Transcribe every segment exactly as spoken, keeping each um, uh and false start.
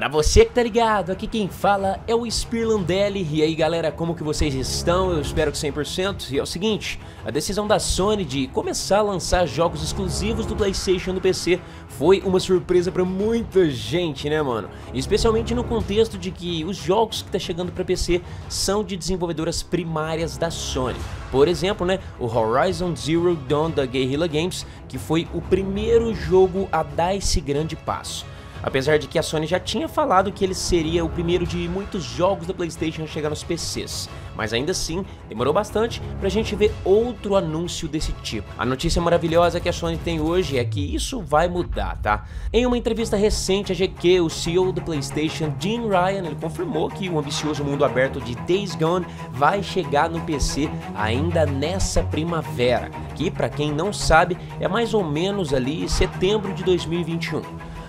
Pra você que tá ligado, aqui quem fala é o Spirlandelli. E aí galera, como que vocês estão? Eu espero que cem por cento. E é o seguinte, a decisão da Sony de começar a lançar jogos exclusivos do PlayStation e do P C foi uma surpresa pra muita gente, né mano? Especialmente no contexto de que os jogos que tá chegando pra P C são de desenvolvedoras primárias da Sony. Por exemplo, né, o Horizon Zero Dawn da Guerrilla Games, que foi o primeiro jogo a dar esse grande passo. Apesar de que a Sony já tinha falado que ele seria o primeiro de muitos jogos da PlayStation a chegar nos P Cs, mas ainda assim demorou bastante pra gente ver outro anúncio desse tipo. A notícia maravilhosa que a Sony tem hoje é que isso vai mudar, tá? Em uma entrevista recente a G Q, o C E O do PlayStation, Jim Ryan, ele confirmou que o ambicioso mundo aberto de Days Gone vai chegar no P C ainda nessa primavera, que pra quem não sabe é mais ou menos ali setembro de dois mil e vinte e um.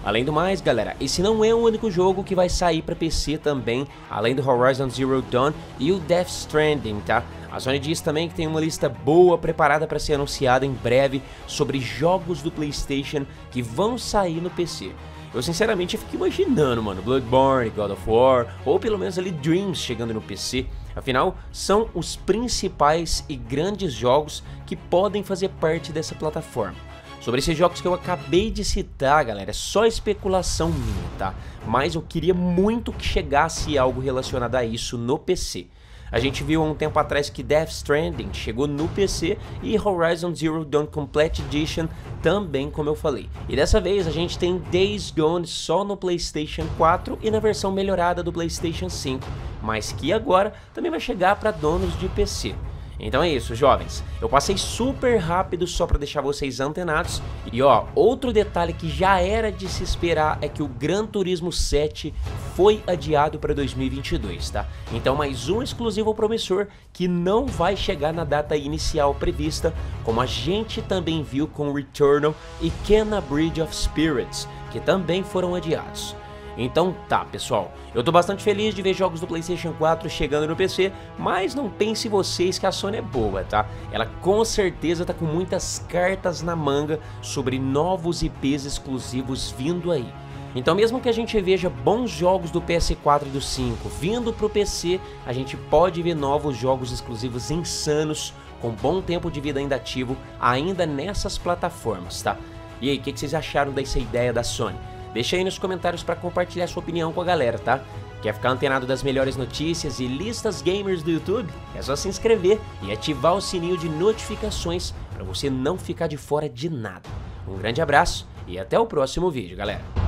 Além do mais, galera, esse não é o único jogo que vai sair para P C também, além do Horizon Zero Dawn e o Death Stranding, tá? A Sony diz também que tem uma lista boa preparada para ser anunciada em breve sobre jogos do PlayStation que vão sair no P C. Eu sinceramente fico imaginando, mano, Bloodborne, God of War, ou pelo menos ali Dreams chegando no P C. Afinal, são os principais e grandes jogos que podem fazer parte dessa plataforma. Sobre esses jogos que eu acabei de citar, galera, é só especulação minha, tá? Mas eu queria muito que chegasse algo relacionado a isso no P C. A gente viu há um tempo atrás que Death Stranding chegou no P C e Horizon Zero Dawn Complete Edition também, como eu falei. E dessa vez a gente tem Days Gone só no PlayStation quatro e na versão melhorada do PlayStation cinco, mas que agora também vai chegar para donos de P C. Então é isso, jovens, eu passei super rápido só pra deixar vocês antenados. E ó, outro detalhe que já era de se esperar é que o Gran Turismo sete foi adiado pra dois mil e vinte e dois, tá? Então mais um exclusivo promissor que não vai chegar na data inicial prevista, como a gente também viu com Returnal e Kena Bridge of Spirits, que também foram adiados. Então tá, pessoal, eu tô bastante feliz de ver jogos do PlayStation quatro chegando no P C, mas não pense vocês que a Sony é boa, tá? Ela com certeza tá com muitas cartas na manga sobre novos I Ps exclusivos vindo aí. Então mesmo que a gente veja bons jogos do P S quatro e do cinco vindo pro P C, a gente pode ver novos jogos exclusivos insanos, com bom tempo de vida ainda ativo, ainda nessas plataformas, tá? E aí, o que, que vocês acharam dessa ideia da Sony? Deixa aí nos comentários para compartilhar sua opinião com a galera, tá? Quer ficar antenado das melhores notícias e listas gamers do YouTube? É só se inscrever e ativar o sininho de notificações para você não ficar de fora de nada. Um grande abraço e até o próximo vídeo, galera!